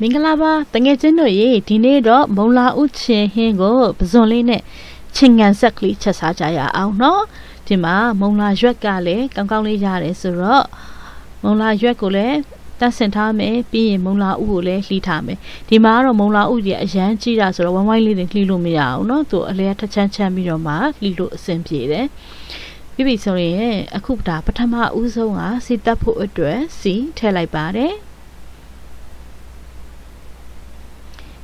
มิงลาบะตั้งใจจะหน่อยทีนี้เราบลาอุดเชงเฮงก็ผสมเลยเนี่ยเชิงงานสักลิชะสาใจเอาเนาะที่มามลาจวกกาเลยกังกังเลยยาเลยสุระมลาจวกกูเลยแต่เส้นทางเมย์ปีมลาอูเลยลีทางเมย์ที่มาเรามลาอูเดียฉันจีราสุระวันวันเลยลีลูไม่เอาเนาะตัวอะไรทั้งชันชันมีเรามาลีลูเส้นผีเลยพี่บิดส่วนนี้คุปตาปฐมอุโสงะสิตาผู้อดด้วยสีเทไลบาร์เด้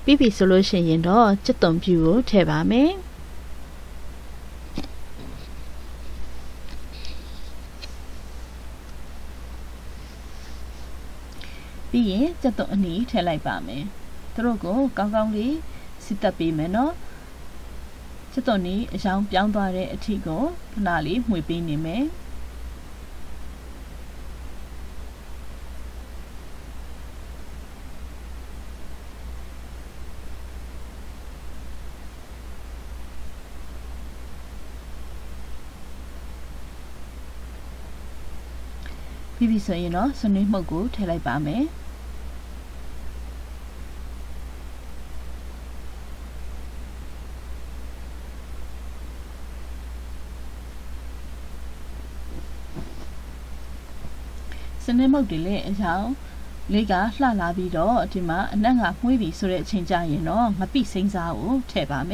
พี่บิดส่วนนี้เช่นนั้นจะต้องพิวเทบาเมพี่จะต้องหนีเทไลบาเมตรงก็กางๆนี้สิตาปีเมเนาะจะตอนนี้เจ้าเจ้าตัวเรอที่ก็น่ารีมวยปีนี่ไหมพี่พี่สวยเนาะสนิทมากกูเทไลป่าไหมเนมอกดีเลยเช้าเลี้ยกาลาลาบีดอที่มาหนังหักมวยบีสุดเชิงใจเนาะมาปีเซิงซาอูเทปาเม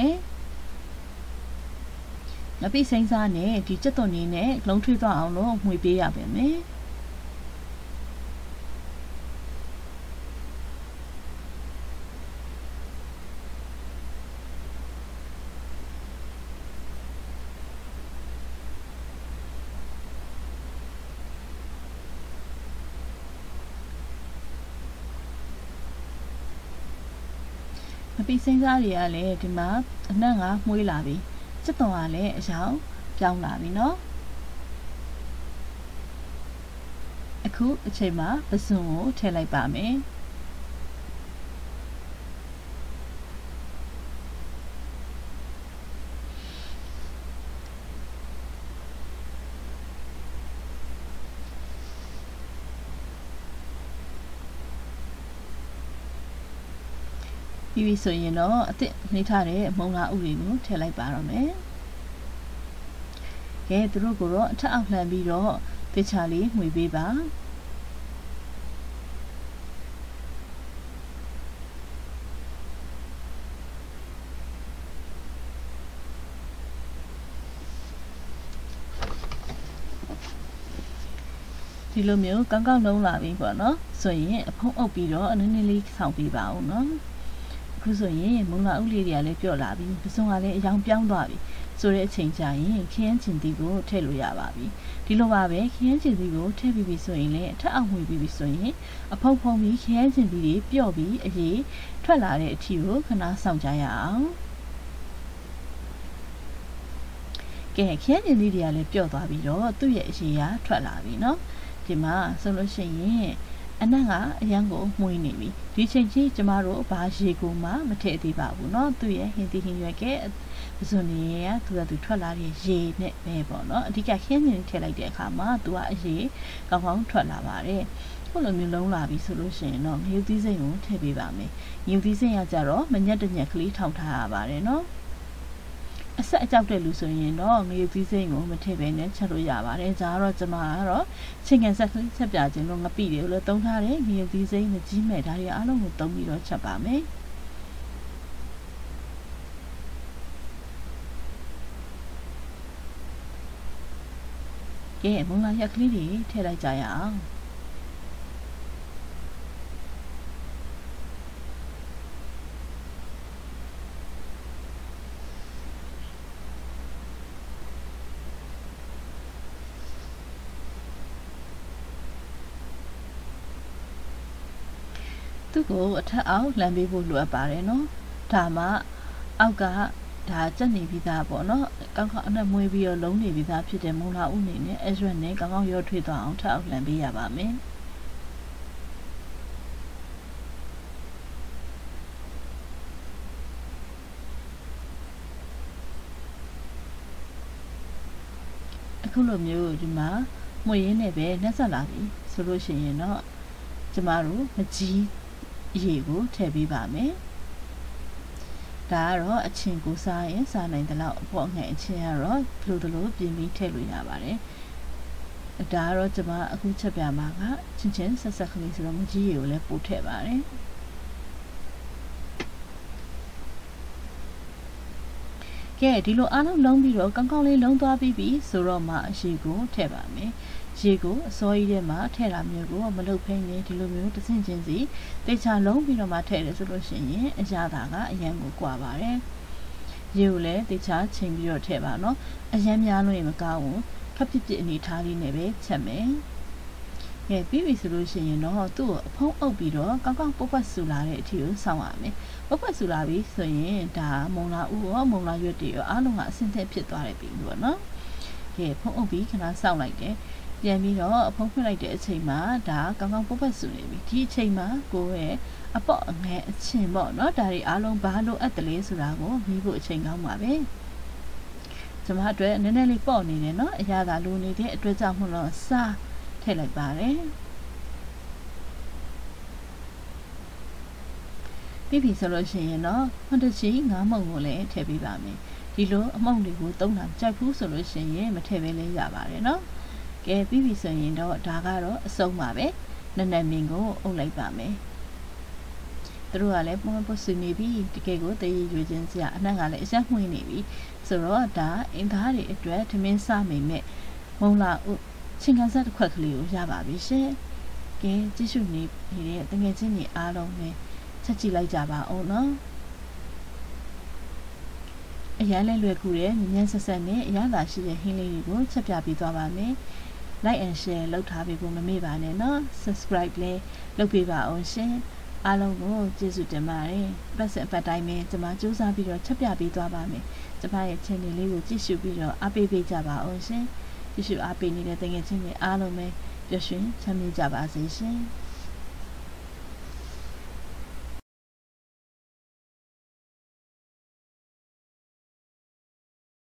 มาปีเซิงซาเนี่ยที่จะตัวนี้เนี่ยลงทุนตัวเอาเนาะมวยบีอะแบบนี้พี่เซิงซาดีอะไรที่มาหน้างะมวยลาบีจะต่ออะไรเช้าเจ้าลาบีเนาะคือเชื่อมาผสมเทไลป่าไหมพี่วิสุยเนาะที่นิทานเรื่องมงลาอุริกุเทไลป่าเราไหมแกตัวกูรอถ้าเอาแผนบีรอเตชาลีมวยบีบ้าที่เราเมื่อกังกังลงลาบีก่อนเนาะส่วนนี้พงเอาบีรออันนั้นนี่ลีสองบีบ้าเนาะคือส่วนนี้มงลาอุลีเดียเลยเปล่าล่ะพี่ส่วนอะไรยังเปลี่ยนตัวพี่ส่วนเรื่องเชิงใจเขียนจินตีโก้เทลุยาบ้าพี่ที่เราว่าแบบเขียนจินตีโก้เทบีบีส่วนนี้ถ้าเอาหุ่นบีบีส่วนนี้พองพองพี่เขียนจินตีดีเปล่าพี่อะไรถ้าล่ะเรื่องที่ว่าคณะสองใจอ่ะแกเขียนจินตีเดียเลยเปล่าตัวพี่เนาะตัวอย่างเช่นอ่ะถ้าล่ะพี่เนาะใช่ไหมส่วนเรื่องนี้อันนั้นอ่ะยังก็มวยนี่บีดิฉันจีจะมารู้ภาษากูมาไม่เท่ดีบ่าวเนาะตัวอย่างเห็นที่เห็นอย่างแก่ส่วนนี้ตัวตัวทว่าลาเรียนเนี่ยไม่บอกเนาะที่แกเขียนอย่างเท่าไรเดี๋ยวข้ามาตัวเย่กำลังทว่าลาบาร์เร่ก็เลยมีลงลาบิสุรุษเนาะยิ่งที่เสียงเท่ดีบ่าวมั้ยยิ่งที่เสียงจะรู้มันยัดยัดคลีทำท่าบาร์เร่เนาะสักเจ้าเดือดลุส่วนนี้เนาะมีที่เสียงมันเท่เป็นเนี่ยชาวญาบาร์เร่จ้าเราจะมาเหรอเช่นกันสักทีเช่นอย่างเช่นลงกระปีเดียวเลยต้องท่าเร่มีที่เสียงมันจีเมดาเรียอารมณ์มันต้องมีรสชาติแบบไหมแกมองอะไรอย่างนี้ดิเท่ไรใจอ่ะตัวกูถ้าเอาแลมบีบูหลุดไปเลยเนาะถามว่าเอากะถ้าจะหนีพิธาบ่เนาะกังเขาอันนั้นมวยบีเอาลงหนีพิธาผิดแต่มงลาอุนี่เนี่ยไอ้ส่วนนี้กังเขาย่อถุยตัวเอาถ้าเอาแลมบีอย่าบ่แม้အခုလိုမျိုးဒီမှာမွေရင်းနဲ့ပဲနှက်ဆက်လာပြီဆိုလို့ရှိရင်เนาะကျမတို့မကြီး Yego Tabby Bame Daro, a chinko science, and in the loud walking and chair, Plutolo, Jimmy Teluyabare Daro Jama Kuchabamaga, Chinchens, a sacrifice from Gio Leputebare Gadilo Anno Long Biro, Gangoli Long Baby, Soroma, Jego Tabame. ရေကိုအစိုးရတဲ့မှာထည့်တာမျိုးကိုမလုပ်ဖိနေဒီလိုမျိုးတဆင့်ချင်းစီတေချာလုံးပြီးတော့မှထည့်တယ်ဆိုလို့ရှိရင်ရကြတာကအရင်ကိုကွာပါတယ်ရေကိုလည်းတေချာချိန်ပြီးတော့ထည့်ပါเนาะအရင်များလို့မကားဘူးခပ်ပြစ်ပြစ်နေထားလေးနဲ့ပဲချက်မယ်ရေပြီးပြီဆိုလို့ရှိရင်တော့သူ့အဖုံးအုပ်ပြီးတော့ကောင်းကောင်းပုတ်ပတ်ဆူလာတဲ့အထိကိုစောင့်ရမယ်ပုတ်ပတ်ဆူလာပြီးဆိုရင်ဒါမုံလာဥရောမုံလာရွက်တွေရောအားလုံးကအဆင့်တက်ဖြစ်သွားတယ်ပြီလို့နော်ရေဖုံးအုပ်ပြီးခဏစောင့်လိုက်တယ် ပြန်ပြီးတော့ဖုံးပြလိုက်တဲ့အချိန်မှာဒါကောင်းကောင်းပုတ်ပတ်ဆူနေပြီဒီအချိန်မှာကိုယ့်ရဲ့အပေါက်အငယ်အချင်းပေါ့နော်ဒါတွေအားလုံးဘာလို့အပ်တယ်လဲဆိုတာကိုမိဖို့အချိန်ကောင်းပါပဲကျမတို့နည်းနည်းလေးပေါ့နေတယ်နော်အရာသာလိုနေတဲ့အတွေ့အကြောင့်မလို့စထည့်လိုက်ပါတယ်ပြီးပြီဆိုလို့ရှိရင်တော့100 ကဲပြီးပြီဆိုရင်တော့ဒါကတော့အဆုံးပါပဲနည်းနည်းမင်းကိုအုပ်လိုက်ပါမယ်သူတို့ကလည်းပုံမှန်ပုံစံနေပြီတကယ်ကိုတရေရွေးချင်းစရာအနှံ့ကလည်းအကျပ်မှွေးနေပြီဆိုတော့ဒါအင်္ဂါတွေအတွက်ထမင်းစားမိမဲ့မုံလာဥချင်းကန်စားတစ်ခွက်ကလေးကိုရပါပြီရှင်ကဲကျေးဇူးနေနေတဲ့တကယ်ချင်းညီအားလုံးပဲချက်ကြည့်လိုက်ကြပါအောင်နော် Like and share လုပ်ထားပေးဖို့မမေ့ပါနဲ့နော် subscribe လည်းလုပ်ပေးပါအောင်ရှင်အားလုံးကိုကျေးဇူးတင်ပါတယ် present ပတ်တိုင်းမှာကျွန်မစူးစမ်းပြီးတော့ချက်ပြပေးသွားပါမယ်ကျွန်မရဲ့ channel လေးကိုကြည့်ရှုပြီးတော့အားပေးကြပါအောင်ရှင်ကြည့်ရှုအားပေးနေတဲ့တကယ်ချင်းညီအားလုံးပဲပျော်ရွှင်ချမ်းမြေ့ကြပါစေရှင်